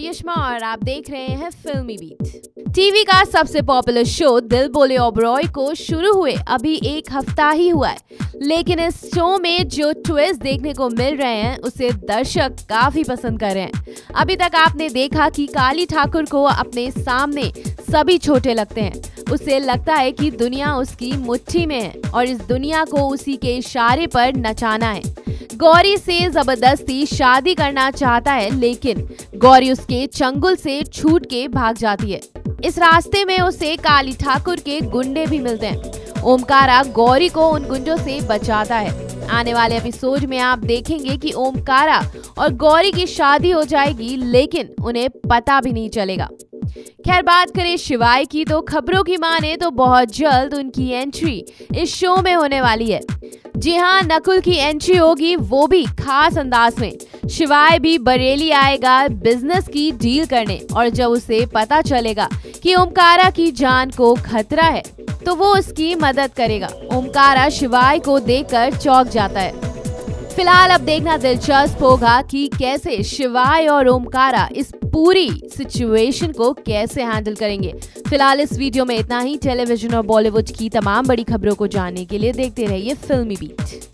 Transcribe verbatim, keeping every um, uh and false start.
मैं युष्मा और आप देख रहे हैं फिल्मी बीट। टीवी का सबसे पॉपुलर शो दिल बोले ऑबरॉय को शुरू हुए अभी एक हफ्ता ही हुआ है, लेकिन इस शो में जो ट्विस्ट देखने को मिल रहे हैं उसे दर्शक काफी पसंद कर रहे हैं। अभी तक आपने देखा कि काली ठाकुर को अपने सामने सभी छोटे लगते हैं, उसे लगता है कि दुनिया उसकी मुट्ठी में है और इस दुनिया को उसी के इशारे पर नचाना है। गौरी से जबरदस्ती शादी करना चाहता है, लेकिन गौरी उसके चंगुल से छूट के भाग जाती है। इस रास्ते में उसे काली ठाकुर के गुंडे भी मिलते हैं। ओमकारा गौरी को उन गुंडों से बचाता है। आने वाले एपिसोड में आप देखेंगे कि ओमकारा और गौरी की शादी हो जाएगी, लेकिन उन्हें पता भी नहीं चलेगा। खैर, बात करें शिवाय की तो खबरों की माने तो बहुत जल्द उनकी एंट्री इस शो में होने वाली है। जी हाँ, नकुल की एंट्री होगी, वो भी खास अंदाज में। शिवाय भी बरेली आएगा बिजनेस की डील करने, और जब उसे पता चलेगा कि ओमकारा की जान को खतरा है तो वो उसकी मदद करेगा। ओमकारा शिवाय को देखकर चौंक जाता है। फिलहाल अब देखना दिलचस्प होगा कि कैसे शिवाय और ओमकारा इस पूरी सिचुएशन को कैसे हैंडल करेंगे। फिलहाल इस वीडियो में इतना ही। टेलीविजन और बॉलीवुड की तमाम बड़ी खबरों को जानने के लिए देखते रहिए फिल्मी बीट।